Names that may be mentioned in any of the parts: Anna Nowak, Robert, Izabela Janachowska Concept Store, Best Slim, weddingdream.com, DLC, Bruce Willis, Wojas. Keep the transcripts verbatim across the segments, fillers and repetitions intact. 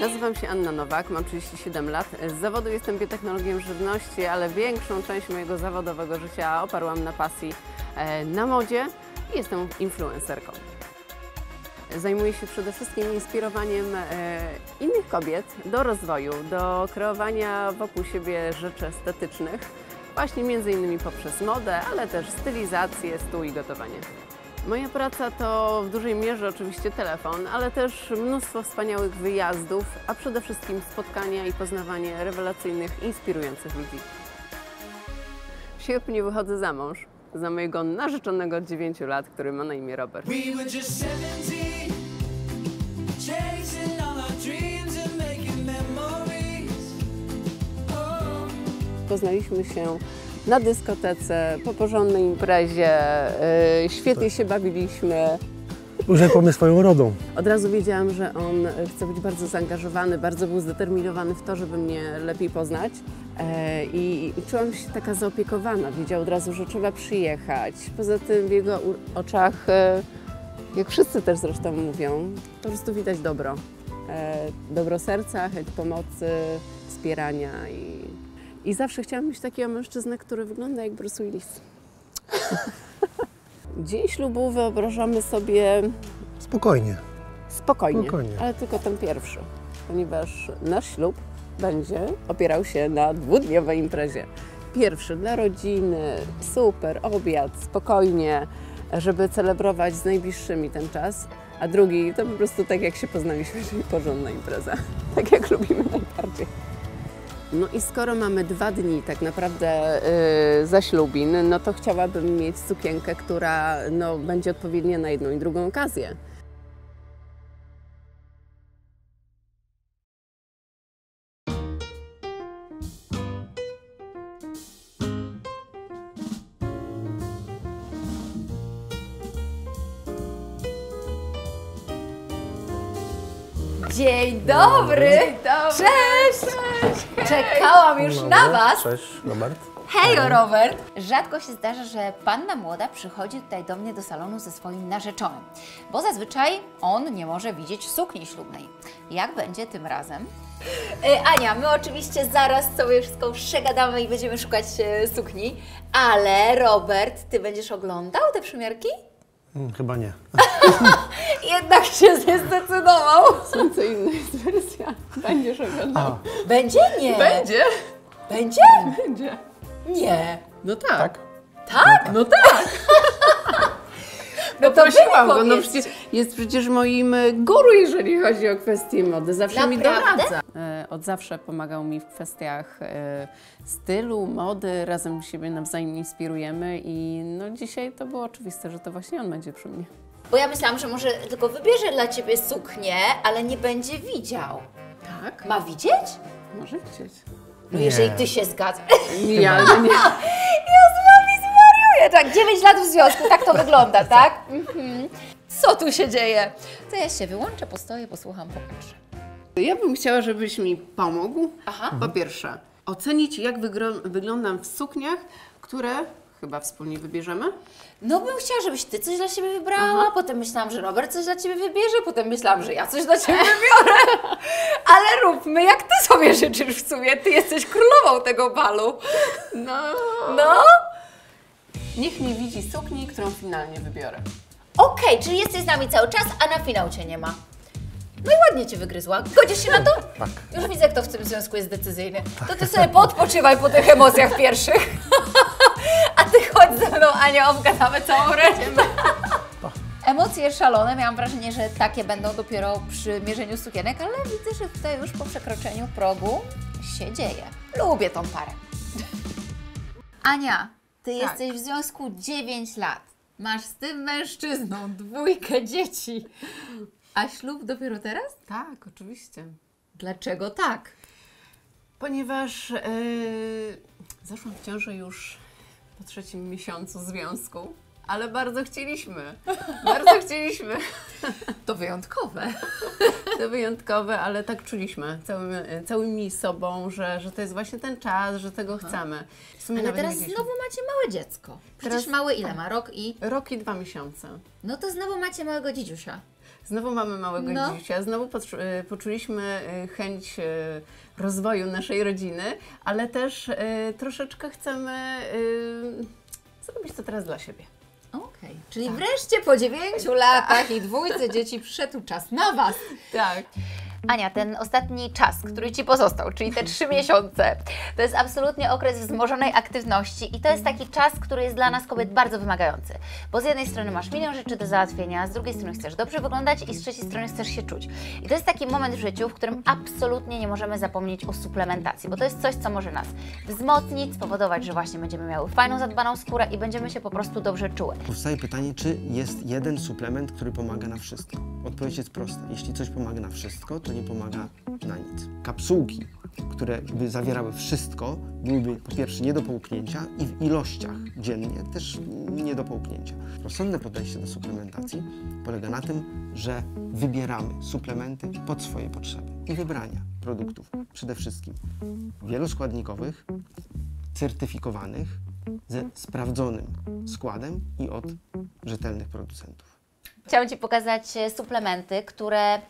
Nazywam się Anna Nowak, mam trzydzieści siedem lat. Z zawodu jestem biotechnologiem żywności, ale większą część mojego zawodowego życia oparłam na pasji na modzie i jestem influencerką. Zajmuję się przede wszystkim inspirowaniem innych kobiet do rozwoju, do kreowania wokół siebie rzeczy estetycznych, właśnie między innymi poprzez modę, ale też stylizację, stół i gotowanie. Moja praca to w dużej mierze oczywiście telefon, ale też mnóstwo wspaniałych wyjazdów, a przede wszystkim spotkania i poznawanie rewelacyjnych, inspirujących ludzi. W sierpniu wychodzę za mąż, za mojego narzeczonego od dziewięciu lat, który ma na imię Robert. Poznaliśmy się na dyskotece, po porządnej imprezie, yy, świetnie się bawiliśmy. Urzekła mnie swoją urodą. Od razu wiedziałam, że on chce być bardzo zaangażowany, bardzo był zdeterminowany w to, żeby mnie lepiej poznać. E, i, I czułam się taka zaopiekowana, wiedział od razu, że trzeba przyjechać. Poza tym w jego oczach, e, jak wszyscy też zresztą mówią, po prostu widać dobro. E, dobro serca, chęć pomocy, wspierania. I, i zawsze chciałam mieć takiego mężczyznę, który wygląda jak Bruce Willis. Dzień ślubu wyobrażamy sobie... Spokojnie. Spokojnie. Spokojnie, ale tylko ten pierwszy, ponieważ nasz ślub będzie opierał się na dwudniowej imprezie. Pierwszy dla rodziny, super, obiad, spokojnie, żeby celebrować z najbliższymi ten czas, a drugi to po prostu tak jak się poznaliśmy, czyli porządna impreza, tak jak lubimy najbardziej. No i skoro mamy dwa dni tak naprawdę yy, zaślubin, no to chciałabym mieć sukienkę, która no, będzie odpowiednia na jedną i drugą okazję. Dzień dobry! Dzień dobry. Cześć. Cześć! Cześć! Czekałam już dobry. na Was! Cześć, Robert! Hej, Robert! Rzadko się zdarza, że panna młoda przychodzi tutaj do mnie do salonu ze swoim narzeczonym, bo zazwyczaj on nie może widzieć sukni ślubnej. Jak będzie tym razem? E, Ania, my oczywiście zaraz sobie wszystko przegadamy i będziemy szukać e, sukni, ale Robert, Ty będziesz oglądał te przymiarki? Chyba nie. Jednak się zdecydował. Są co inne jest wersja. Będziesz oglądał. Będzie? Nie. Będzie. Będzie? Będzie. Nie. No tak. Tak? tak. No tak. No to prosiłam go. No przecież jest przecież moim guru, jeżeli chodzi o kwestie mody. Zawsze Naprawdę? mi doradza. Od zawsze pomagał mi w kwestiach stylu, mody. Razem siebie nawzajem inspirujemy i no dzisiaj to było oczywiste, że to właśnie on będzie przy mnie. Bo ja myślałam, że może tylko wybierze dla Ciebie suknię, ale nie będzie widział. Tak? Ma widzieć? Może widzieć. No jeżeli Ty się zgadzasz. Nie, ale nie. Ja z Wami zwariuję. Tak, dziewięć lat w związku, tak to wygląda, tak? Mhm. Co tu się dzieje? To ja się wyłączę, postoję, posłucham, popatrzę. Ja bym chciała, żebyś mi pomógł, Aha. po pierwsze, ocenić jak wyglądam w sukniach, które chyba wspólnie wybierzemy. No bym chciała, żebyś Ty coś dla siebie wybrała, Aha. potem myślałam, że Robert coś dla Ciebie wybierze, potem myślałam, że ja coś dla Ciebie wybiorę. Ale róbmy jak Ty sobie życzysz w sumie, Ty jesteś królową tego balu. No. No? Niech mi widzi suknię, którą finalnie wybiorę. Okej, okay, czyli jesteś z nami cały czas, a na finał Cię nie ma. No i ładnie Cię wygryzła. Godzisz się na to? Tak. Już widzę, kto w tym związku jest decyzyjny. To Ty sobie podpoczywaj po tych emocjach pierwszych. A Ty chodź ze mną, Ania, obgadamy całą rodzinę. Emocje szalone. Miałam wrażenie, że takie będą dopiero przy mierzeniu sukienek, ale widzę, że tutaj już po przekroczeniu progu się dzieje. Lubię tą parę. Ania, Ty tak. jesteś w związku dziewięć lat. Masz z tym mężczyzną dwójkę dzieci. A ślub dopiero teraz? Tak, oczywiście. Dlaczego tak? Ponieważ yy, zaszłam w ciąży już po trzecim miesiącu związku, ale bardzo chcieliśmy. Bardzo chcieliśmy. To wyjątkowe. To wyjątkowe, ale tak czuliśmy całym, całymi sobą, że, że to jest właśnie ten czas, że tego Aha. chcemy. W sumie ale teraz znowu macie małe dziecko. Przecież teraz, małe ile ma? Rok i... Rok i dwa miesiące. No to znowu macie małego dzidziusia. Znowu mamy małego no. dzisia, znowu poczu poczuliśmy chęć rozwoju naszej rodziny, ale też y, troszeczkę chcemy y, zrobić to teraz dla siebie. Okej, okay. Czyli tak. wreszcie po dziewięciu latach i dwójce dzieci przyszedł czas na Was. Tak. Ania, ten ostatni czas, który Ci pozostał, czyli te trzy miesiące, to jest absolutnie okres wzmożonej aktywności i to jest taki czas, który jest dla nas kobiet bardzo wymagający. Bo z jednej strony masz milion rzeczy do załatwienia, z drugiej strony chcesz dobrze wyglądać i z trzeciej strony chcesz się czuć. I to jest taki moment w życiu, w którym absolutnie nie możemy zapomnieć o suplementacji, bo to jest coś, co może nas wzmocnić, spowodować, że właśnie będziemy miały fajną, zadbaną skórę i będziemy się po prostu dobrze czuły. Powstaje pytanie, czy jest jeden suplement, który pomaga na wszystko? Odpowiedź jest prosta. Jeśli coś pomaga na wszystko, to nie pomaga na nic. Kapsułki, które by zawierały wszystko, byłyby po pierwsze nie do połknięcia i w ilościach dziennie też nie do połknięcia. Rozsądne podejście do suplementacji polega na tym, że wybieramy suplementy pod swoje potrzeby i wybrania produktów przede wszystkim wieloskładnikowych, certyfikowanych, ze sprawdzonym składem i od rzetelnych producentów. Chciałam Ci pokazać suplementy, które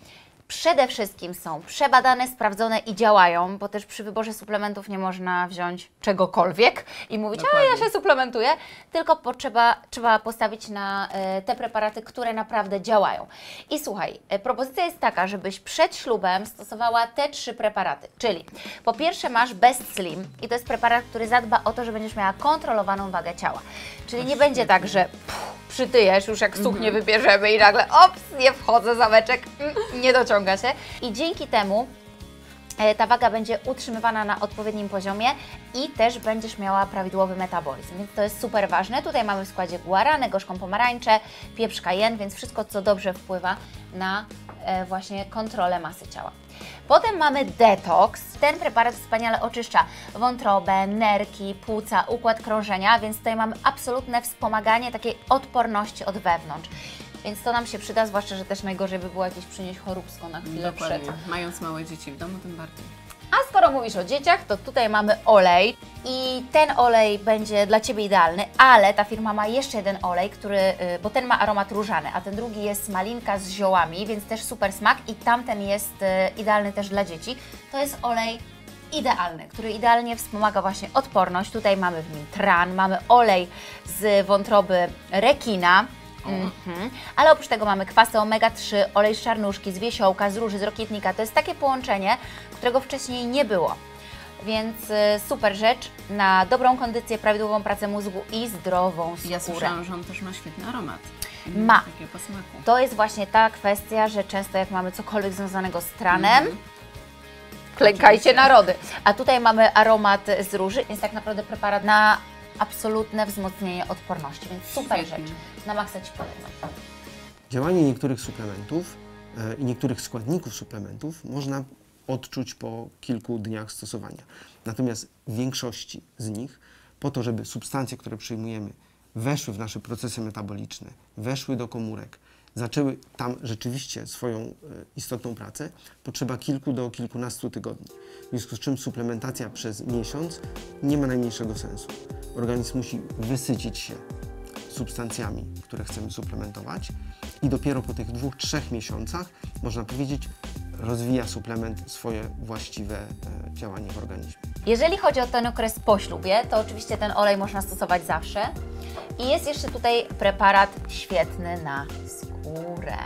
przede wszystkim są przebadane, sprawdzone i działają, bo też przy wyborze suplementów nie można wziąć czegokolwiek i mówić, Dokładnie. a ja się suplementuję, tylko potrzeba, trzeba postawić na te preparaty, które naprawdę działają. I słuchaj, propozycja jest taka, żebyś przed ślubem stosowała te trzy preparaty, czyli po pierwsze masz Best Slim i to jest preparat, który zadba o to, że będziesz miała kontrolowaną wagę ciała, czyli nie będzie tak, że pff, przytyjesz już jak suknię wybierzemy i nagle ops, nie wchodzę, zameczek, nie dociągnę. Się. I dzięki temu e, ta waga będzie utrzymywana na odpowiednim poziomie i też będziesz miała prawidłowy metabolizm, więc to jest super ważne. Tutaj mamy w składzie guaranę, gorzką pomarańczę, pieprz kajen, więc wszystko co dobrze wpływa na e, właśnie kontrolę masy ciała. Potem mamy detoks. Ten preparat wspaniale oczyszcza wątrobę, nerki, płuca, układ krążenia, więc tutaj mamy absolutne wspomaganie takiej odporności od wewnątrz. Więc to nam się przyda, zwłaszcza, że też najgorzej by było jakieś przynieść choróbsko na chwilę Dokładnie. przed. Mając małe dzieci w domu, tym bardziej. A skoro mówisz o dzieciach, to tutaj mamy olej i ten olej będzie dla Ciebie idealny, ale ta firma ma jeszcze jeden olej, który, bo ten ma aromat różany, a ten drugi jest malinka z ziołami, więc też super smak i tamten jest idealny też dla dzieci. To jest olej idealny, który idealnie wspomaga właśnie odporność. Tutaj mamy w nim tran, mamy olej z wątroby rekina, Mm-hmm. ale oprócz tego mamy kwasy omega trzy, olej z czarnuszki, z wiesiołka, z róży, z rokietnika. To jest takie połączenie, którego wcześniej nie było. Więc super rzecz na dobrą kondycję, prawidłową pracę mózgu i zdrową skórę. Ja słyszałam, że on też ma świetny aromat. Ma. To jest właśnie ta kwestia, że często jak mamy cokolwiek związanego z tranem, mm-hmm. klękajcie narody. A tutaj mamy aromat z róży, więc tak naprawdę preparat na absolutne wzmocnienie odporności, więc super rzecz. Na maksa Ci polecam. Działanie niektórych suplementów i niektórych składników suplementów można odczuć po kilku dniach stosowania. Natomiast w większości z nich, po to, żeby substancje, które przyjmujemy, weszły w nasze procesy metaboliczne, weszły do komórek, zaczęły tam rzeczywiście swoją istotną pracę, potrzeba kilku do kilkunastu tygodni. W związku z czym suplementacja przez miesiąc nie ma najmniejszego sensu. Organizm musi wysycić się substancjami, które chcemy suplementować i dopiero po tych dwóch, trzech miesiącach, można powiedzieć, rozwija suplement swoje właściwe działanie w organizmie. Jeżeli chodzi o ten okres po ślubie, to oczywiście ten olej można stosować zawsze. I jest jeszcze tutaj preparat świetny na skórę.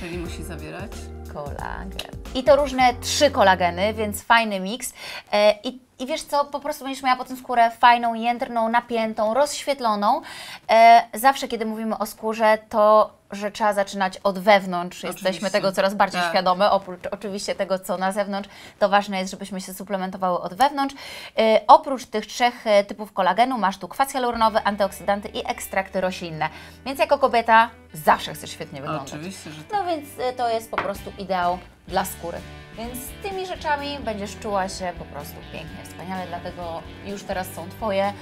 Czyli musi zawierać kolagen. I to różne trzy kolageny, więc fajny miks. I, i wiesz co, po prostu będziesz miała potem skórę fajną, jędrną, napiętą, rozświetloną. Zawsze, kiedy mówimy o skórze, to że trzeba zaczynać od wewnątrz. Oczywiście. Jesteśmy tego coraz bardziej tak. świadome, oprócz oczywiście tego, co na zewnątrz, to ważne jest, żebyśmy się suplementowały od wewnątrz. Yy, oprócz tych trzech typów kolagenu masz tu kwas hialuronowy, antyksydanty i ekstrakty roślinne. Więc jako kobieta zawsze chcesz świetnie wyglądać. Oczywiście, że tak. No więc to jest po prostu ideał dla skóry. Więc z tymi rzeczami będziesz czuła się po prostu pięknie, wspaniale, dlatego już teraz są Twoje.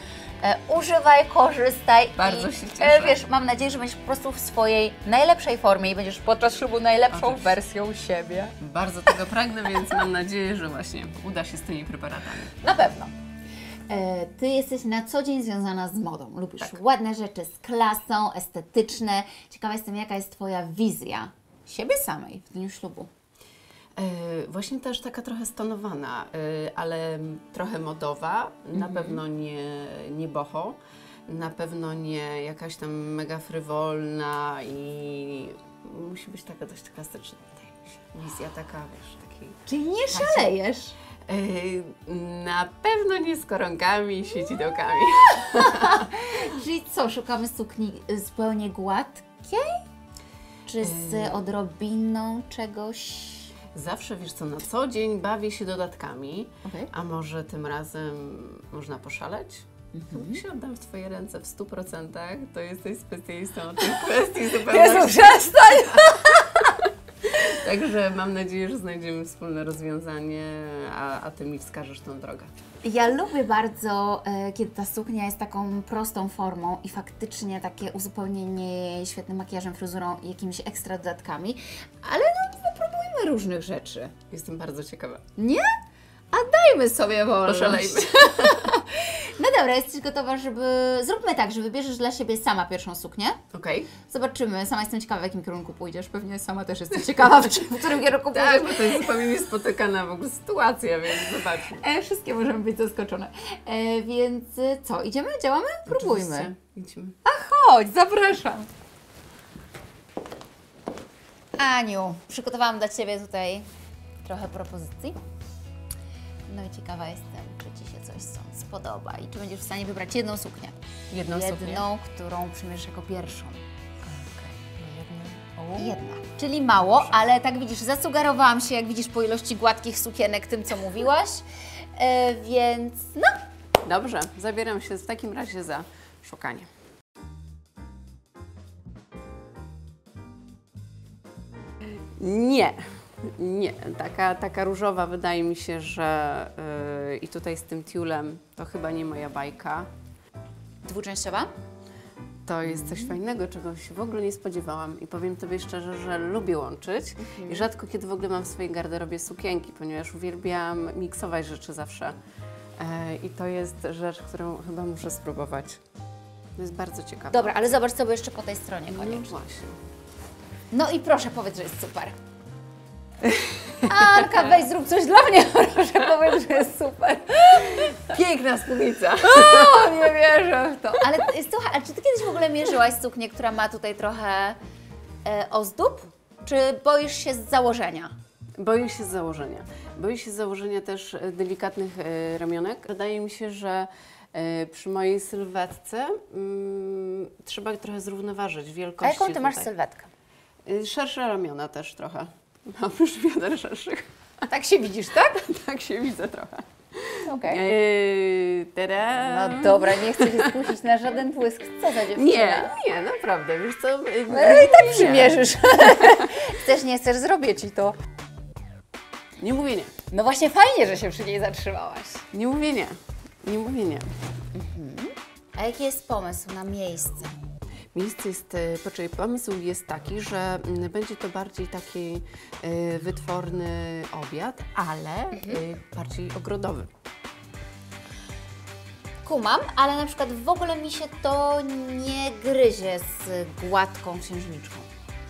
E, używaj, korzystaj. Bardzo i, się cieszę. E, wiesz, mam nadzieję, że będziesz po prostu w swojej najlepszej formie i będziesz podczas ślubu najlepszą Oczywiście. wersją siebie. Bardzo tego pragnę, więc mam nadzieję, że właśnie uda się z tymi preparatami. Na pewno. E, ty jesteś na co dzień związana z modą. Lubisz tak. ładne rzeczy z klasą, estetyczne. Ciekawa jestem, jaka jest Twoja wizja siebie samej w dniu ślubu? Yy, właśnie też taka trochę stonowana, yy, ale trochę modowa, mm-hmm. na pewno nie, nie boho, na pewno nie jakaś tam mega frywolna i musi być taka dość klasyczna. Wizja taka, wiesz, takiej... Czyli nie szalejesz? Yy, na pewno nie z koronkami i siedzidełkami. Czyli co, szukamy sukni zupełnie gładkiej? Czy z odrobiną czegoś? Zawsze, wiesz co, na co dzień bawię się dodatkami, okay. a może tym razem można poszaleć? Mhm. To się oddam w Twoje ręce w stu procentach, to jesteś specjalistą od tych kwestii zupełności. Jezu, przestań! Także mam nadzieję, że znajdziemy wspólne rozwiązanie, a, a Ty mi wskażesz tą drogę. Ja lubię bardzo, e, kiedy ta suknia jest taką prostą formą i faktycznie takie uzupełnienie świetnym makijażem, fryzurą i jakimiś ekstra dodatkami, ale no, no próbujmy różnych rzeczy. Jestem bardzo ciekawa. Nie? A dajmy sobie wolność. Poszalejmy. No dobra, jesteś gotowa, żeby... Zróbmy tak, że wybierzesz dla siebie sama pierwszą suknię. Okej. Okay. Zobaczymy. Sama jestem ciekawa, w jakim kierunku pójdziesz. Pewnie sama też jestem ciekawa, w, czym, w którym kierunku pójdziesz. Tak, bo to jest zupełnie niespotykana w ogóle sytuacja, więc zobaczmy. E, wszystkie możemy być zaskoczone. E, więc co, idziemy? Działamy? Próbujmy. Oczywiście. Idziemy. A chodź, zapraszam. Aniu, przygotowałam dla Ciebie tutaj trochę propozycji. No i ciekawa jestem, czy Ci się coś spodoba i czy będziesz w stanie wybrać jedną suknię. Jedną Jedną, suknię? którą przymierzysz jako pierwszą. Okay. Jedna. Jedna. Czyli mało, Proszę. ale tak widzisz, zasugerowałam się, jak widzisz, po ilości gładkich sukienek tym, co mówiłaś, e, więc no. Dobrze, zabieram się w takim razie za szukanie. Nie. Nie, taka, taka różowa, wydaje mi się, że yy, i tutaj z tym tiulem to chyba nie moja bajka. Dwuczęściowa? To jest coś fajnego, czego się w ogóle nie spodziewałam i powiem Tobie szczerze, że lubię łączyć mhm. i rzadko kiedy w ogóle mam w swojej garderobie sukienki, ponieważ uwielbiam miksować rzeczy zawsze yy, i to jest rzecz, którą chyba muszę spróbować. To jest bardzo ciekawe. Dobra, ale zobacz sobie jeszcze po tej stronie koniecznie. No właśnie. No i proszę, powiedz, że jest super. Anka, weź, zrób coś dla mnie, proszę, powiedz, że jest super. Piękna spódnica. O, nie wierzę w to. Ale słuchaj, a czy Ty kiedyś w ogóle mierzyłaś suknię, która ma tutaj trochę e, ozdób? Czy boisz się z założenia? Boję się z założenia. Boję się z założenia też delikatnych e, ramionek. Wydaje mi się, że e, przy mojej sylwetce mm, trzeba trochę zrównoważyć wielkość. A jaką Ty tutaj masz sylwetkę? E, szersze ramiona też trochę. Mam już wiader szerszych. A tak się widzisz, tak? Tak się widzę trochę. Okej. Okay. Yy, no dobra, nie chcę się skusić na żaden błysk. Co za dziewczyna? Nie, nie, naprawdę, wiesz co? Yy, no i tak nie. przymierzysz. Chcesz, nie chcesz, zrobię Ci to. Nie mówię nie. No właśnie fajnie, że się przy niej zatrzymałaś. Nie mówię nie. Nie mówię nie. Mhm. A jaki jest pomysł na miejsce? Miejsce jest, poczekaj, pomysł jest taki, że będzie to bardziej taki y, wytworny obiad, ale mhm. y, bardziej ogrodowy. Kumam, ale na przykład w ogóle mi się to nie gryzie z gładką księżniczką.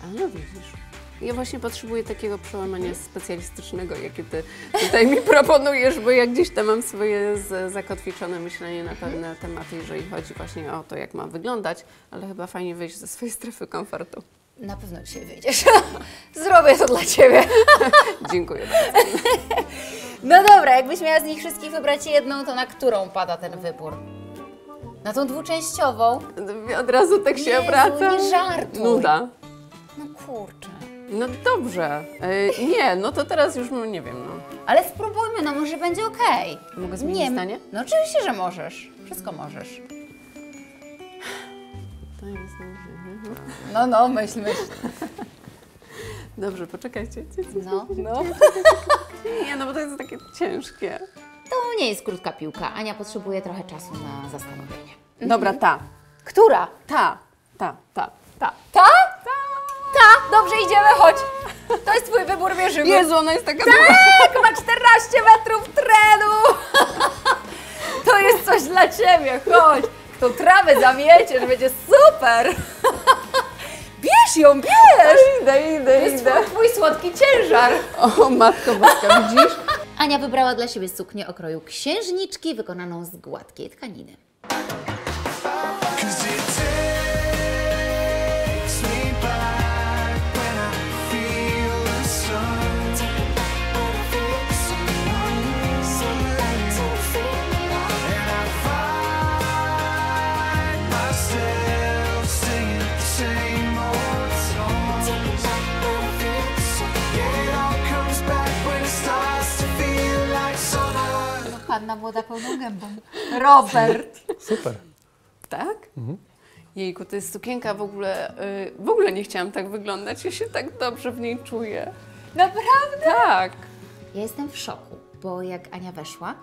A no widzisz. Ja właśnie potrzebuję takiego przełamania specjalistycznego, jakie Ty tutaj mi proponujesz, bo ja gdzieś tam mam swoje zakotwiczone myślenie na pewne tematy, jeżeli chodzi właśnie o to, jak ma wyglądać, ale chyba fajnie wyjść ze swojej strefy komfortu. Na pewno dzisiaj wyjdziesz. Zrobię to dla Ciebie. Dziękuję bardzo. No dobra, jakbyś miała z nich wszystkich wybrać jedną, to na którą pada ten wybór? Na tą dwuczęściową? Od razu tak się obracam. Nie żartuj. Nuda. No kurczę. No dobrze. Yy, nie, no to teraz już nie wiem, no. Ale spróbujmy, no może będzie okej. Okay. Mogę zmienić zdanie? No oczywiście, że możesz. Wszystko możesz. To jest... No, no, myśl, myśl. Dobrze, poczekajcie. No, no. Nie, no bo to jest takie ciężkie. To nie jest krótka piłka. Ania potrzebuje trochę czasu na zastanowienie. Dobra, ta. Która? Ta, ta, ta, ta. Ta? Ta, dobrze, idziemy, chodź. To jest Twój wybór, wierzymy. Jezu, ona jest taka długa. Tak, ma czternaście metrów trenu. To jest coś dla Ciebie, chodź. Tą trawę zamieciesz, będzie super. Bierz ją bierz! Idę, idę, to jest idę. Twój, twój słodki ciężar. O, matko boska, widzisz? Ania wybrała dla siebie suknię o kroju księżniczki, wykonaną z gładkiej tkaniny. Panna młoda pełną gębą. Robert. Super. Tak? Mhm. Jejku, to jest sukienka, w ogóle, yy, w ogóle nie chciałam tak wyglądać. Ja się tak dobrze w niej czuję. Naprawdę? Tak. Ja jestem w szoku, bo jak Ania weszła,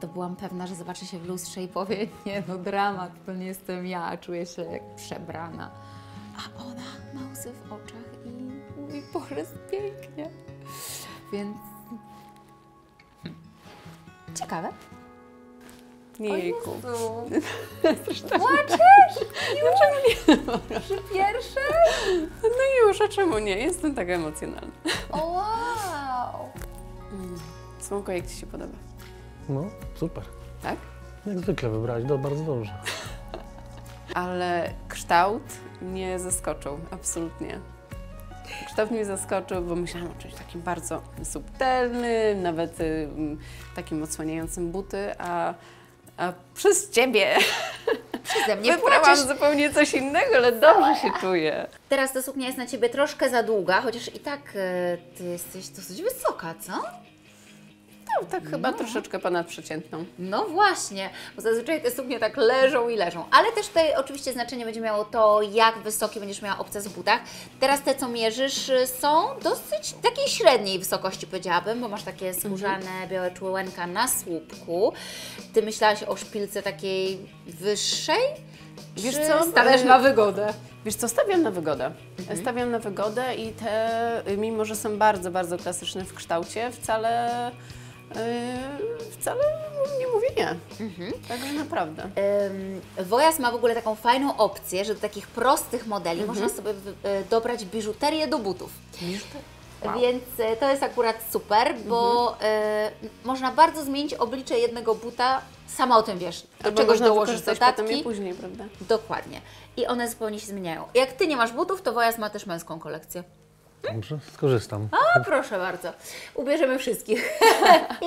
to byłam pewna, że zobaczy się w lustrze i powie, nie no, dramat, to nie jestem ja, czuję się jak przebrana. A ona ma łzy w oczach i mówi, Boże, pięknie. Więc... Ciekawe. Jejku. Płaczesz? Już? Przy pierwszej? No już, a czemu nie? Jestem taka emocjonalna. O, wow. Słonko, jak Ci się podoba? No, super. Tak? Jak zwykle wybrałaś, do bardzo dobrze. Ale kształt mnie zaskoczył, absolutnie. Kształt mnie zaskoczył, bo myślałam o czymś takim bardzo subtelnym, nawet y, takim odsłaniającym buty, a, a przez Ciebie przeze mnie wybrałam płaczesz. Zupełnie coś innego, ale dobrze się czuję. Teraz ta suknia jest na Ciebie troszkę za długa, chociaż i tak y, Ty jesteś dosyć wysoka, co? No, tak no. Chyba troszeczkę ponadprzeciętną. No właśnie, bo zazwyczaj te suknie tak leżą i leżą. Ale też tutaj oczywiście znaczenie będzie miało to, jak wysoki będziesz miała obcas w butach. Teraz te, co mierzysz, są dosyć takiej średniej wysokości, powiedziałabym, bo masz takie skórzane, mhm. białe czółenka na słupku. Ty myślałaś o szpilce takiej wyższej? Wiesz co, stawiasz na wygodę? Wiesz co, stawiam na wygodę. Mhm. Stawiam na wygodę i te, mimo że są bardzo, bardzo klasyczne w kształcie, wcale... Yy, wcale nie mówię nie, mhm. także naprawdę. Ym, Wojas ma w ogóle taką fajną opcję, że do takich prostych modeli mhm. można sobie dobrać biżuterię do butów. Biżuterię? Wow. Więc to jest akurat super, bo mhm. yy, można bardzo zmienić oblicze jednego buta, sama o tym wiesz, do albo czegoś dołożysz dodatki. Później, prawda? Dokładnie. I one zupełnie się zmieniają. Jak Ty nie masz butów, to Wojas ma też męską kolekcję. Dobrze, skorzystam. O, proszę bardzo. Ubierzemy wszystkich.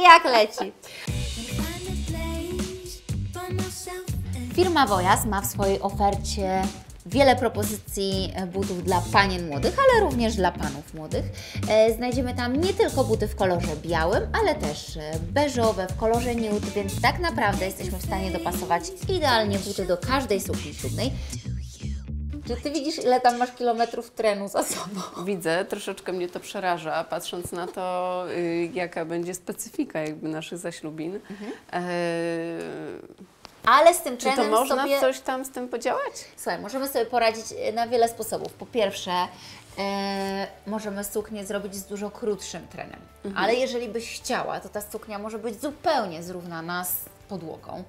Jak leci. Firma Wojas ma w swojej ofercie wiele propozycji butów dla panien młodych, ale również dla panów młodych. Znajdziemy tam nie tylko buty w kolorze białym, ale też beżowe, w kolorze nude, więc tak naprawdę jesteśmy w stanie dopasować idealnie buty do każdej sukni ślubnej. Czy Ty widzisz, ile tam masz kilometrów trenu za sobą? Widzę, troszeczkę mnie to przeraża, patrząc na to, y, jaka będzie specyfika jakby naszych zaślubin. Mhm. E... Ale z tym trenem czy to można sobie... coś tam z tym podziałać? Słuchaj, możemy sobie poradzić na wiele sposobów. Po pierwsze, y, możemy suknię zrobić z dużo krótszym trenem. Mhm. Ale jeżeli byś chciała, to ta suknia może być zupełnie zrównana z podłogą.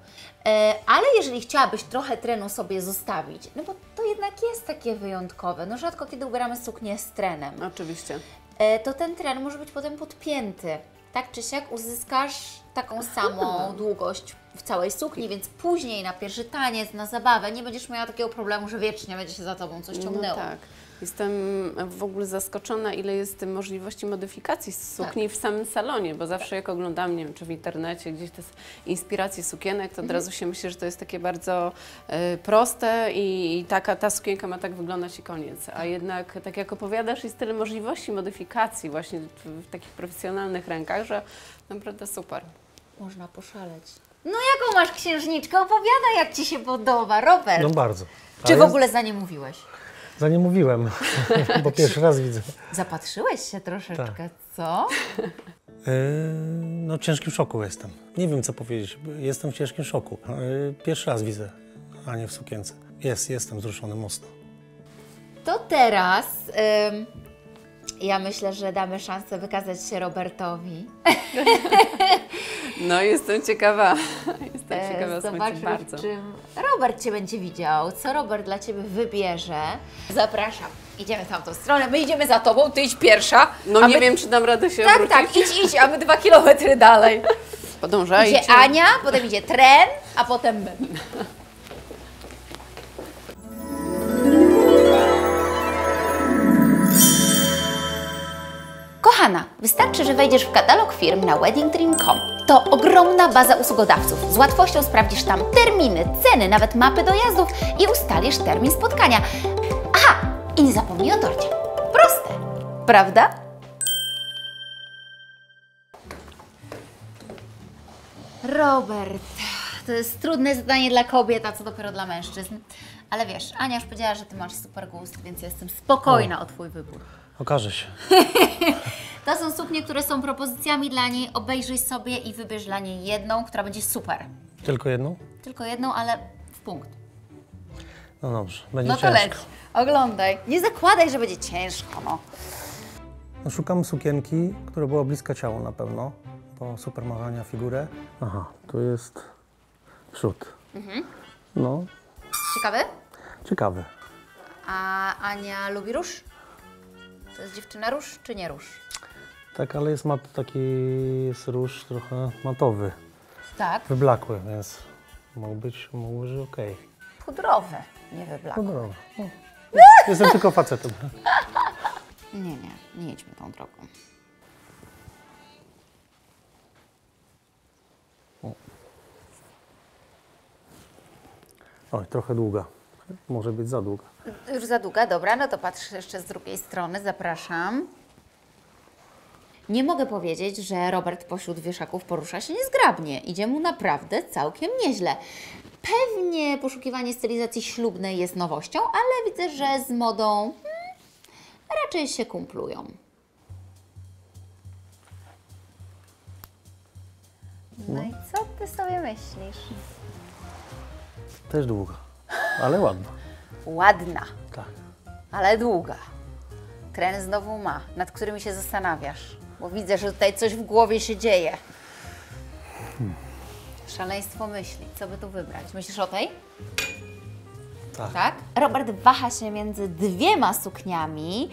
Ale jeżeli chciałabyś trochę trenu sobie zostawić, no bo to jednak jest takie wyjątkowe, no rzadko kiedy ubieramy suknię z trenem. Oczywiście. To ten tren może być potem podpięty. Tak czy siak uzyskasz taką samą długość w całej sukni, więc później na pierwszy taniec, na zabawę nie będziesz miała takiego problemu, że wiecznie będzie się za Tobą coś ciągnęło. No tak. Jestem w ogóle zaskoczona, ile jest możliwości modyfikacji sukni tak. w samym salonie, bo zawsze tak. jak oglądam, nie wiem, czy w internecie, gdzieś te inspiracje sukienek, to od mhm. razu się myślę, że to jest takie bardzo y, proste i, i taka, ta sukienka ma tak wyglądać i koniec. A jednak, tak jak opowiadasz, jest tyle możliwości modyfikacji właśnie w, w takich profesjonalnych rękach, że naprawdę super. Można poszaleć. No jaką masz księżniczkę? Opowiadaj, jak Ci się podoba, Robert. No bardzo. A czy w jest... ogóle za nie mówiłeś? Za nie mówiłem, bo pierwszy raz widzę. Zapatrzyłeś się troszeczkę, tak. co? Yy, no w ciężkim szoku jestem. Nie wiem, co powiedzieć. Jestem w ciężkim szoku. Yy, pierwszy raz widzę Anię w sukience. Jest, jestem wzruszony mocno. To teraz yy, ja myślę, że damy szansę wykazać się Robertowi. No jestem ciekawa. Jestem ciekawa, zobaczmy, bardzo. Czym Robert Cię będzie widział, co Robert dla Ciebie wybierze. Zapraszam. Idziemy w tamtą stronę, my idziemy za tobą, ty idź pierwsza. No nie my... wiem, czy dam radę się tak, obrócić. Tak, tak, idź, idź, a my dwa kilometry dalej. Podążajcie. Idzie Ania, potem idzie tren, a potem my. Kochana, wystarczy, że wejdziesz w katalog firm na wedding dream kropka com. To ogromna baza usługodawców. Z łatwością sprawdzisz tam terminy, ceny, nawet mapy dojazdów i ustalisz termin spotkania. Aha, i nie zapomnij o torcie. Proste, prawda? Robert, to jest trudne zadanie dla kobiet, a co dopiero dla mężczyzn. Ale wiesz, Ania już powiedziała, że ty masz super gust, więc ja jestem spokojna o twój wybór. Okaże się. To są suknie, które są propozycjami dla niej. Obejrzyj sobie i wybierz dla niej jedną, która będzie super. Tylko jedną? Tylko jedną, ale w punkt. No dobrze, będzie ciężko. No to leć, oglądaj. Nie zakładaj, że będzie ciężko, no. No szukam sukienki, która była bliska ciału na pewno, bo super machania figurę. Aha, tu jest przód. Mhm. No. Ciekawy? Ciekawy. A Ania lubi róż? To jest dziewczyna róż czy nie róż? Tak, ale jest mat, taki jest róż trochę matowy. Tak. Wyblakły, więc mógł być, mógł być okej. Okay. Pudrowy, nie wyblakły. Pudrowy. No. Jestem tylko facetem. Nie, nie, nie idźmy tą drogą. Oj, trochę długa. Może być za długa. Już za długa, dobra, no to patrz jeszcze z drugiej strony, zapraszam. Nie mogę powiedzieć, że Robert pośród wieszaków porusza się niezgrabnie. Idzie mu naprawdę całkiem nieźle. Pewnie poszukiwanie stylizacji ślubnej jest nowością, ale widzę, że z modą hmm, raczej się kumplują. No i co ty sobie myślisz? Też długa, ale ładna. Ładna, tak. Ale długa. Tren znowu ma, nad którymi się zastanawiasz, bo widzę, że tutaj coś w głowie się dzieje. Hmm. Szaleństwo myśli. Co by tu wybrać? Myślisz o tej? Tak. Tak? Robert waha się między dwiema sukniami.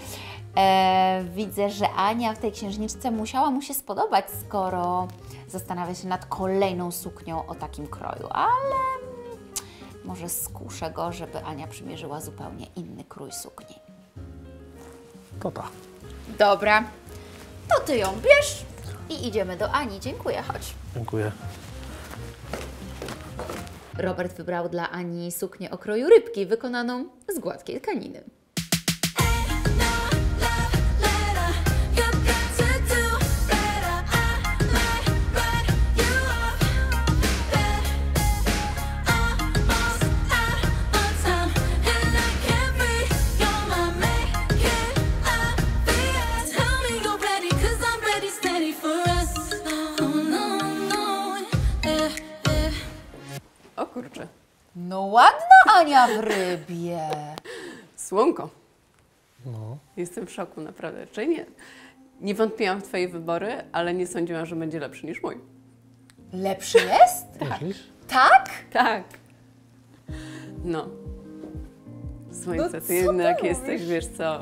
Eee, widzę, że Ania w tej księżniczce musiała mu się spodobać, skoro zastanawia się nad kolejną suknią o takim kroju, ale... Może skuszę go, żeby Ania przymierzyła zupełnie inny krój sukni. To ta. Dobra, to ty ją bierz i idziemy do Ani. Dziękuję, chodź. Dziękuję. Robert wybrał dla Ani suknię o kroju rybki, wykonaną z gładkiej tkaniny. No ładna Ania w rybie. Słonko. No. Jestem w szoku, naprawdę. Czy nie? Nie wątpiłam w twoje wybory, ale nie sądziłam, że będzie lepszy niż mój. Lepszy jest? Tak. Tak? Tak. No. Słońce, no ty jednak jesteś, wiesz co?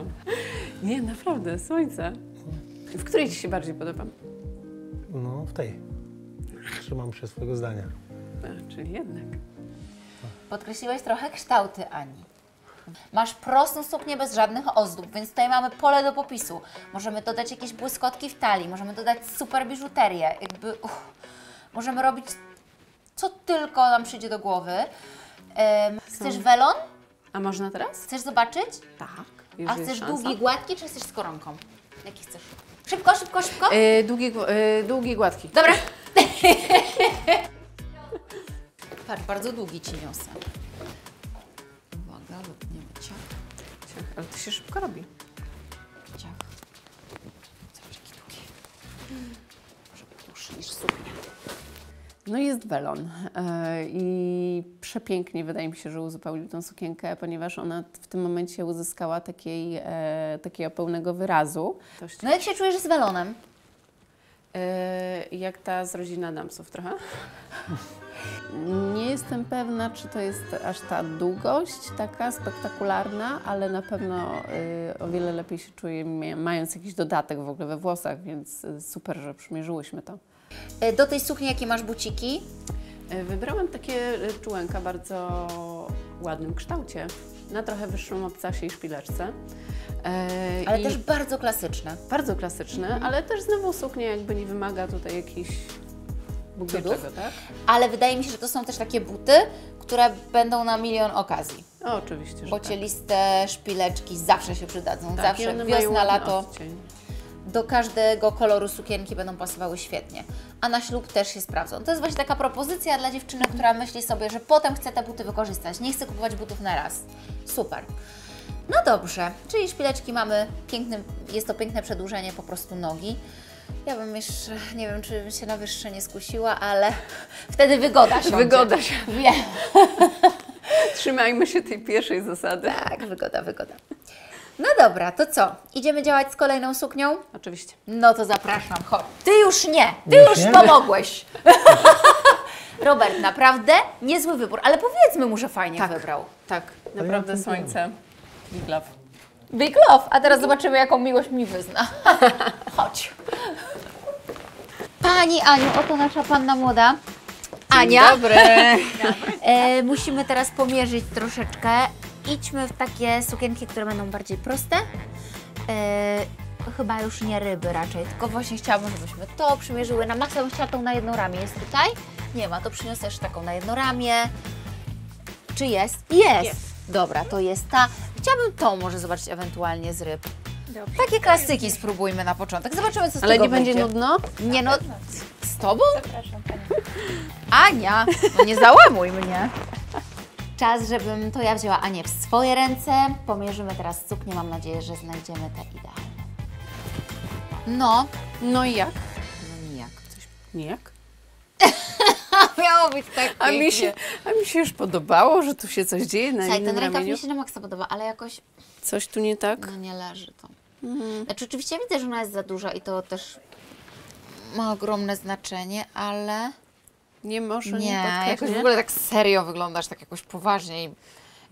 Nie, naprawdę, słońce. W której ci się bardziej podoba? No, w tej. Trzymam się swojego zdania. A, czyli jednak. Podkreśliłeś trochę kształty Ani. Masz prostą suknię bez żadnych ozdób, więc tutaj mamy pole do popisu. Możemy dodać jakieś błyskotki w talii, możemy dodać super biżuterię. Jakby, uff, możemy robić co tylko nam przyjdzie do głowy. Ehm, chcesz welon? A można teraz? Chcesz zobaczyć? Tak. A chcesz długi, gładki czy chcesz z koronką? Jaki chcesz? Szybko, szybko, szybko? Yy, długi, yy, długi, gładki. Dobra. Patrz, bardzo długi ci niosę. Uwaga, lutniemy ciach. Ciach, ale to się szybko robi. Ciach. Zobacz, jaki długi. Może dłuższy niż suknia. No jest welon. I przepięknie, wydaje mi się, że uzupełnił tą sukienkę, ponieważ ona w tym momencie uzyskała takiej, takiego pełnego wyrazu. No jak się czujesz z welonem? Yy, jak ta z rodziny Adamsów trochę. Nie jestem pewna, czy to jest aż ta długość taka spektakularna, ale na pewno y, o wiele lepiej się czuję, mając jakiś dodatek w ogóle we włosach, więc y, super, że przymierzyłyśmy to. Do tej sukni jakie masz buciki? Y, wybrałam takie czułenka w bardzo ładnym kształcie, na trochę wyższym obcasie i szpileczce. E, ale i też bardzo klasyczne. Bardzo klasyczne, mhm. ale też znowu suknia jakby nie wymaga tutaj jakichś cudów, tak? Ale wydaje mi się, że to są też takie buty, które będą na milion okazji. O, oczywiście, że bo cieliste tak. szpileczki zawsze się przydadzą, tak, zawsze wiosna, lato. Odcień. Do każdego koloru sukienki będą pasowały świetnie, a na ślub też się sprawdzą. To jest właśnie taka propozycja dla dziewczyny, która myśli sobie, że potem chce te buty wykorzystać, nie chce kupować butów na raz. Super. No dobrze, czyli szpileczki mamy, piękny, jest to piękne przedłużenie po prostu nogi. Ja bym jeszcze, nie wiem, czy bym się na wyższe nie skusiła, ale wtedy wygoda się. Wygoda się. Wiem. Trzymajmy się tej pierwszej zasady. Tak, wygoda, wygoda. No dobra, to co? Idziemy działać z kolejną suknią? Oczywiście. No to zapraszam, chodź. Ty już nie, ty już, już pomogłeś. Robert, naprawdę niezły wybór, ale powiedzmy mu, że fajnie tak, wybrał. Tak, naprawdę ja słońce. Big love. Big love, a teraz zobaczymy, jaką miłość mi wyzna. Chodź. Pani Aniu, oto nasza panna młoda. Ania. Dzień dobry. e, musimy teraz pomierzyć troszeczkę. Idźmy w takie sukienki, które będą bardziej proste. E, chyba już nie ryby raczej, tylko właśnie chciałabym, żebyśmy to przymierzyły. Na maksa bym chciała tą na jedno ramię. Jest tutaj? Nie ma, to przyniosę jeszcze taką na jedno ramię. Czy jest? Jest. Jest. Dobra, to jest ta. Chciałabym to może zobaczyć ewentualnie z ryb. Dobrze. Takie klasyki spróbujmy na początek. Zobaczymy, co z ale tego będzie. Ale nie będzie nudno? Nie no, z tobą? Zapraszam, Pani. Ania, no nie załamuj mnie. Czas, żebym to ja wzięła Anię w swoje ręce. Pomierzymy teraz suknię. Mam nadzieję, że znajdziemy tę idealną. No. No i jak? No nijak. Coś nijak? Miało być tak a mi, się, a mi się już podobało, że tu się coś dzieje na Słuchaj, innym ten rękaw mi się na maksa podoba, ale jakoś... Coś tu nie tak? No nie leży to. Mhm. Znaczy oczywiście ja widzę, że ona jest za duża i to też ma ogromne znaczenie, ale... Nie może nie, nie podkreślać. Jakoś w ogóle tak serio wyglądasz, tak jakoś poważnie i,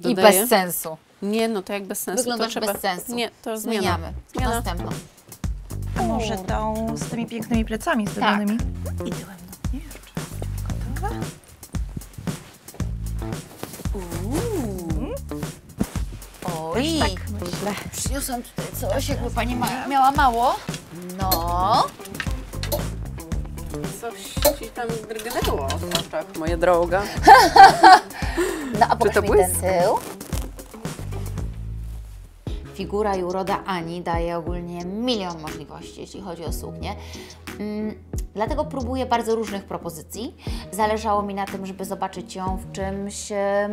i bez sensu. Nie, no to jak bez sensu. Wyglądasz to trzeba... bez sensu. Nie, to zmiana. Zmieniamy. Zmiana. Następną. A może tą z tymi pięknymi plecami zdobionymi? Tak. I tyłem. Uuu. Oj, tak myślę. Przyniosłam tutaj coś, jakby Pani ma, miała mało. No. Coś ci tam drgnęło w oczach, moja droga. No a pokaż mi ten tył. Figura i uroda Ani daje ogólnie milion możliwości, jeśli chodzi o suknię. Mm, dlatego próbuję bardzo różnych propozycji. Zależało mi na tym, żeby zobaczyć ją w czymś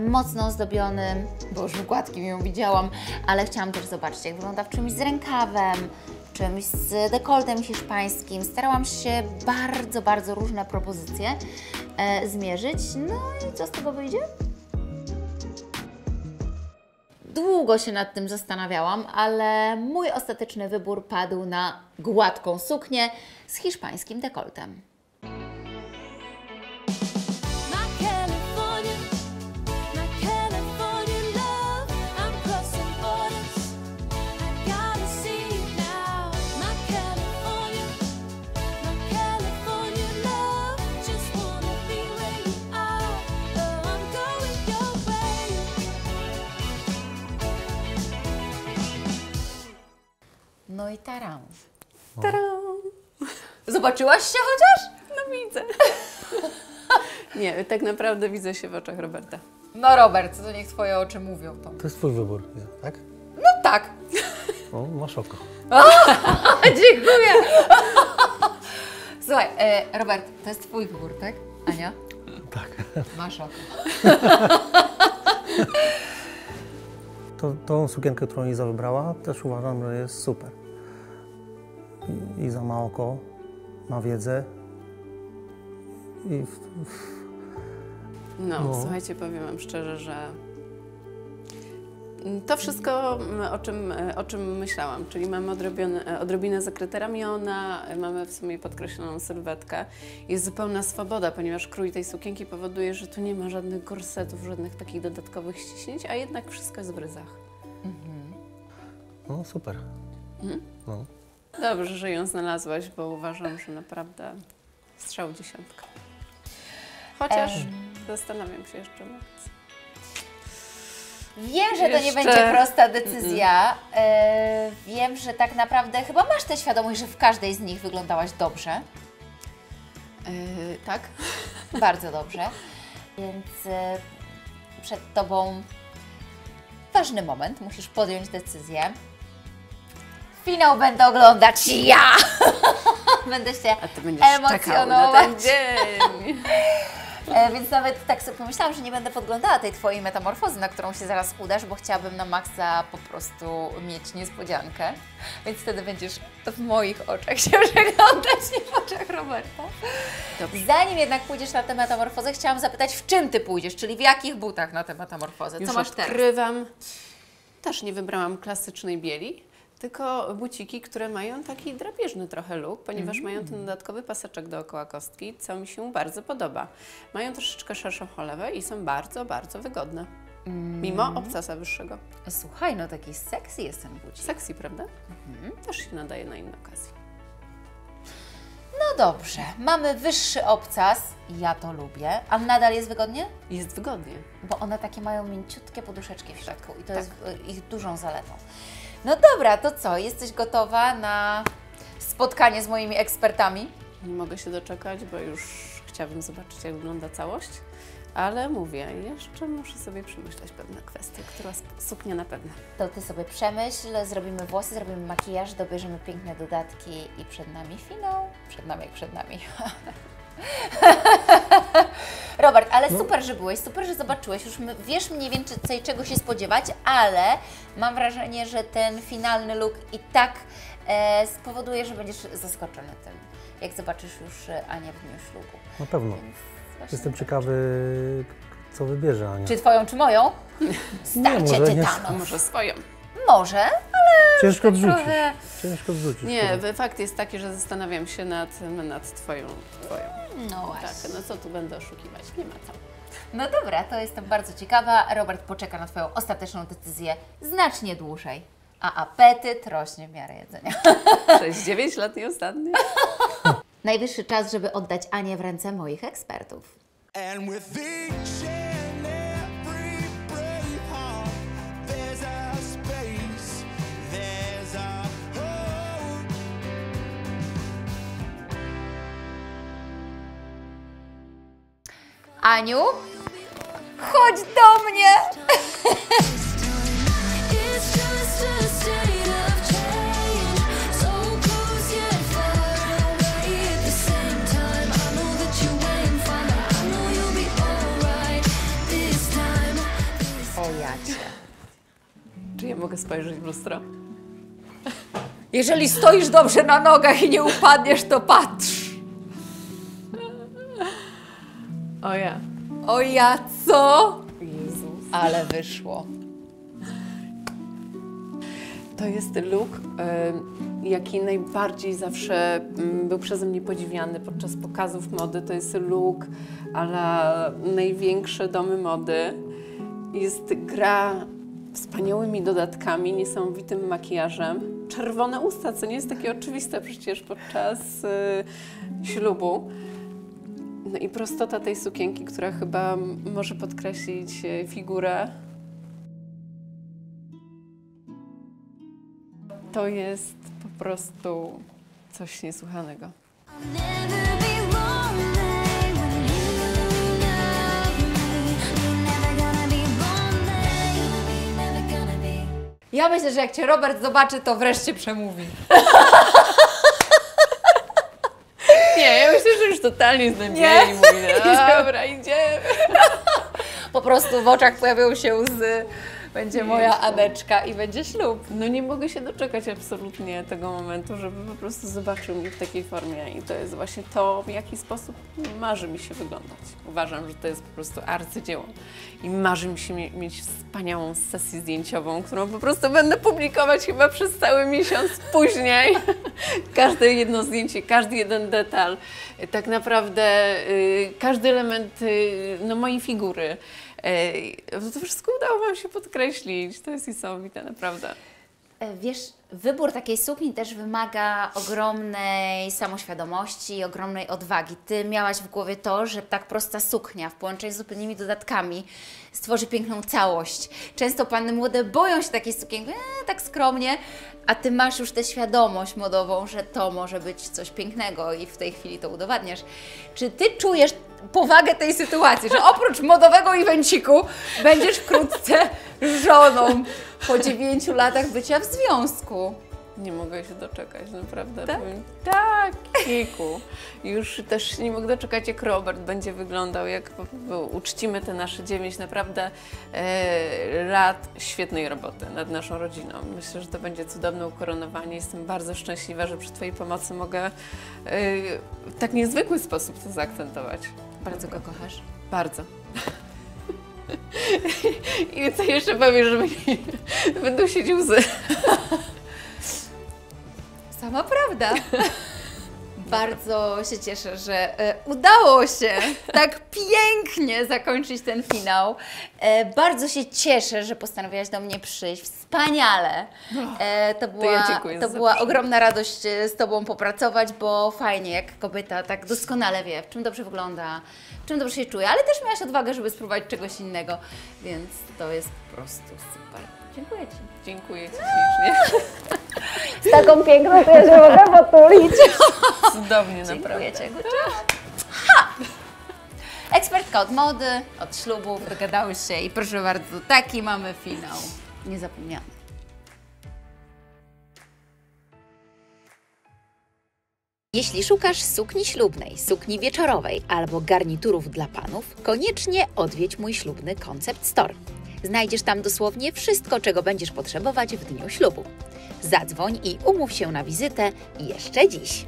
mocno ozdobionym, bo już gładkim ją widziałam, ale chciałam też zobaczyć, jak wygląda w czymś z rękawem, czymś z dekoltem hiszpańskim. Starałam się bardzo, bardzo różne propozycje e, zmierzyć. No i co z tego wyjdzie? Długo się nad tym zastanawiałam, ale mój ostateczny wybór padł na gładką suknię z hiszpańskim dekoltem. No i taram. Taram. Zobaczyłaś się chociaż? No widzę. Nie, tak naprawdę widzę się w oczach Roberta. No Robert, to niech Twoje oczy mówią. To, to jest Twój wybór, tak? No tak. O, masz oko. O, dziękuję. Słuchaj, e, Robert, to jest Twój wybór, tak? Ania? Tak. Masz oko. Tą, tą sukienkę, którą Iza wybrała, też uważam, że jest super. Iza ma oko, ma wiedzę i... No, no, słuchajcie, powiem Wam szczerze, że To wszystko, o czym, o czym myślałam, czyli mamy odrobinę zakrytera miona, mamy w sumie podkreśloną sylwetkę. Jest zupełna swoboda, ponieważ krój tej sukienki powoduje, że tu nie ma żadnych gorsetów, żadnych takich dodatkowych ściśnięć, a jednak wszystko jest w ryzach. Mhm. No super. Mhm. No. Dobrze, że ją znalazłaś, bo uważam, że naprawdę strzał dziesiątka. Chociaż ehm. zastanawiam się jeszcze mocno. Wiem, że to nie będzie prosta decyzja. Mm-mm. Yy, wiem, że tak naprawdę chyba masz tę świadomość, że w każdej z nich wyglądałaś dobrze. Yy, tak. Bardzo dobrze. Więc yy, przed Tobą ważny moment. Musisz podjąć decyzję. Finał będę oglądać ja! Będę się A ty będziesz emocjonować. Na ten dzień. E, więc nawet tak sobie pomyślałam, że nie będę podglądała tej Twojej metamorfozy, na którą się zaraz udasz, bo chciałabym na maksa po prostu mieć niespodziankę. Więc wtedy będziesz w moich oczach się przeglądać, nie w oczach Roberta. Dobrze. Zanim jednak pójdziesz na tę metamorfozę, chciałam zapytać, w czym Ty pójdziesz, czyli w jakich butach na tę metamorfozę? Co Już masz teraz? Odkrywam. Też nie wybrałam klasycznej bieli, tylko buciki, które mają taki drapieżny trochę look, ponieważ mm. mają ten dodatkowy paseczek dookoła kostki, co mi się bardzo podoba. Mają troszeczkę szerszą cholewę i są bardzo, bardzo wygodne. Mm. Mimo obcasa wyższego. Słuchaj, no taki sexy jest ten bucik. Sexy, prawda? Mm. Też się nadaje na inne okazje. No dobrze, mamy wyższy obcas, ja to lubię, a nadal jest wygodnie? Jest wygodnie. Bo one takie mają mięciutkie poduszeczki w środku i to tak. jest ich dużą zaletą. No dobra, to co? Jesteś gotowa na spotkanie z moimi ekspertami? Nie mogę się doczekać, bo już chciałabym zobaczyć, jak wygląda całość. Ale mówię, jeszcze muszę sobie przemyśleć pewne kwestie, która suknia na pewno. To Ty sobie przemyśl, zrobimy włosy, zrobimy makijaż, dobierzemy piękne dodatki i przed nami finał. Przed nami jak przed nami. Robert, ale no. super, że byłeś, super, że zobaczyłeś, już wiesz mniej więcej czego się spodziewać, ale mam wrażenie, że ten finalny look i tak e, spowoduje, że będziesz zaskoczony tym, jak zobaczysz już Anię w dniu ślubu. Na pewno. Jestem ciekawy, co wybierze Ania. Czy Twoją, czy moją? Starcie tytanu. Nie, może swoją. Może, ale... Ciężko odrzucić. Trochę... Ciężko odrzucić. Nie, to. Fakt jest taki, że zastanawiam się nad, nad Twoją. twoją. No właśnie. Tak, no co tu będę oszukiwać? Nie ma co. No dobra, to jestem bardzo ciekawa. Robert poczeka na Twoją ostateczną decyzję znacznie dłużej. A apetyt rośnie w miarę jedzenia. sześć dziewięć lat nie ostatnio. Najwyższy czas, żeby oddać Anię w ręce moich ekspertów. Aniu, chodź do mnie! O jacie. Czy ja mogę spojrzeć w lustro? Jeżeli stoisz dobrze na nogach i nie upadniesz, to patrz! O ja. O ja, co? Jezus. Ale wyszło. To jest look, jaki najbardziej zawsze był przeze mnie podziwiany podczas pokazów mody. To jest look a la największe domy mody. Jest gra wspaniałymi dodatkami, niesamowitym makijażem. Czerwone usta, co nie jest takie oczywiste przecież podczas ślubu. No i prostota tej sukienki, która chyba może podkreślić figurę. To jest po prostu coś niesłychanego. Ja myślę, że jak Cię Robert zobaczy, to wreszcie przemówi. Nie, ja myślę, że już totalnie znębieli. Mówię, dobra, idziemy. Po prostu w oczach pojawią się łzy. będzie moja Aneczka i będzie ślub. No nie mogę się doczekać absolutnie tego momentu, żeby po prostu zobaczył mnie w takiej formie i to jest właśnie to, w jaki sposób marzy mi się wyglądać. Uważam, że to jest po prostu arcydzieło i marzy mi się mieć wspaniałą sesję zdjęciową, którą po prostu będę publikować chyba przez cały miesiąc później. Każde jedno zdjęcie, każdy jeden detal, tak naprawdę yy, każdy element yy, no, mojej figury. Yy, to wszystko udało Wam się podkreślić. To jest niesamowite, naprawdę. Wiesz, wybór takiej sukni też wymaga ogromnej samoświadomości i ogromnej odwagi. Ty miałaś w głowie to, że tak prosta suknia w połączeniu z zupełnymi dodatkami stworzy piękną całość. Często panny młode boją się takiej sukienki, eee, tak skromnie, a Ty masz już tę świadomość modową, że to może być coś pięknego i w tej chwili to udowadniasz. Czy Ty czujesz powagę tej sytuacji, że oprócz modowego evenciku będziesz wkrótce żoną po dziewięciu latach bycia w związku? Nie mogę się doczekać, naprawdę. Tak? Powiem, tak, kiku. Już też nie mogę doczekać, jak Robert będzie wyglądał, jak uczcimy te nasze dziewięć naprawdę e, lat świetnej roboty nad naszą rodziną. Myślę, że to będzie cudowne ukoronowanie. Jestem bardzo szczęśliwa, że przy Twojej pomocy mogę e, w tak niezwykły sposób to zaakcentować. Bardzo go kochasz? Bardzo. I co jeszcze powiem, że mi będą siedzieć łzy. Sama prawda. Bardzo się cieszę, że e, udało się tak pięknie zakończyć ten finał. E, bardzo się cieszę, że postanowiłaś do mnie przyjść. Wspaniale. E, to była, to ja dziękuję to była ogromna radość z Tobą popracować, bo fajnie, jak kobieta tak doskonale wie, w czym dobrze wygląda, w czym dobrze się czuje, ale też miałaś odwagę, żeby spróbować czegoś innego, więc to jest po prostu super. Dziękuję Ci. Dziękuję Ci ślicznie. Z taką piękną to ja się mogę potulić. Cudownie, naprawdę. Dziękuję Ci. Ha! Ekspertka od mody, od ślubów, dogadały się i proszę bardzo, taki mamy finał. Niezapomniany. Jeśli szukasz sukni ślubnej, sukni wieczorowej albo garniturów dla panów, koniecznie odwiedź mój ślubny Concept Store. Znajdziesz tam dosłownie wszystko, czego będziesz potrzebować w dniu ślubu. Zadzwoń i umów się na wizytę jeszcze dziś.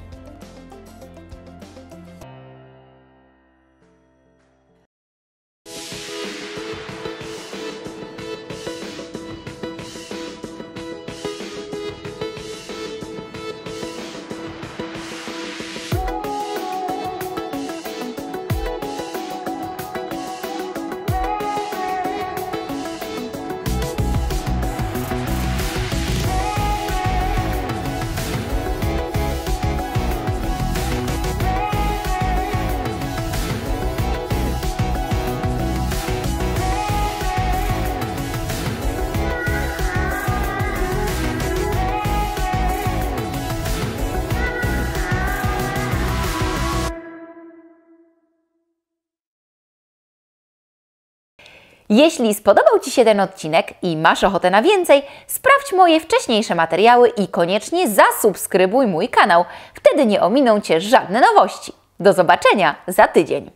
Jeśli spodobał Ci się ten odcinek i masz ochotę na więcej, sprawdź moje wcześniejsze materiały i koniecznie zasubskrybuj mój kanał. Wtedy nie ominą Cię żadne nowości. Do zobaczenia za tydzień.